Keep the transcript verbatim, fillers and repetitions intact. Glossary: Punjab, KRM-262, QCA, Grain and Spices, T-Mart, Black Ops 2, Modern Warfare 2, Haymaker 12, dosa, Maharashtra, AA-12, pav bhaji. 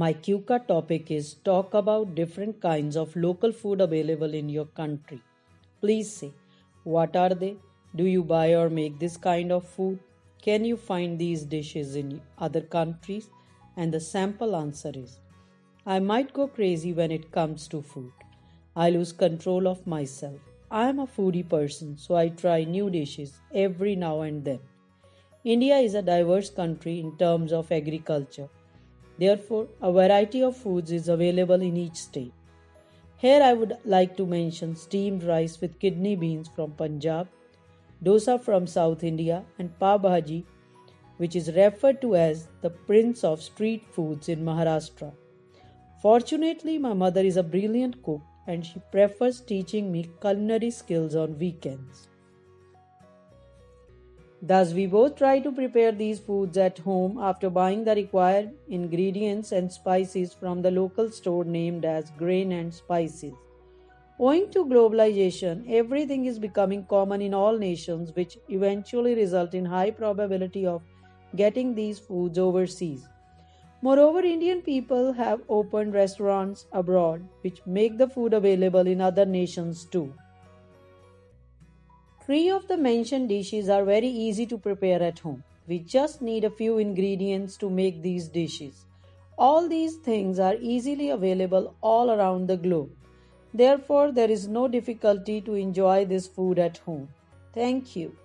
My Q C A topic is talk about different kinds of local food available in your country. Please say, what are they? Do you buy or make this kind of food? Can you find these dishes in other countries? And the sample answer is, I might go crazy when it comes to food. I lose control of myself. I am a foodie person, so I try new dishes every now and then. India is a diverse country in terms of agriculture. Therefore, a variety of foods is available in each state. Here I would like to mention steamed rice with kidney beans from Punjab, dosa from South India, and pav bhaji, which is referred to as the prince of street foods in Maharashtra. Fortunately, my mother is a brilliant cook and she prefers teaching me culinary skills on weekends. Thus, we both try to prepare these foods at home after buying the required ingredients and spices from the local store named as Grain and Spices. Owing to globalization, everything is becoming common in all nations, which eventually result in high probability of getting these foods overseas. Moreover, Indian people have opened restaurants abroad, which make the food available in other nations too. Three of the mentioned dishes are very easy to prepare at home. We just need a few ingredients to make these dishes. All these things are easily available all around the globe. Therefore, there is no difficulty to enjoy this food at home. Thank you.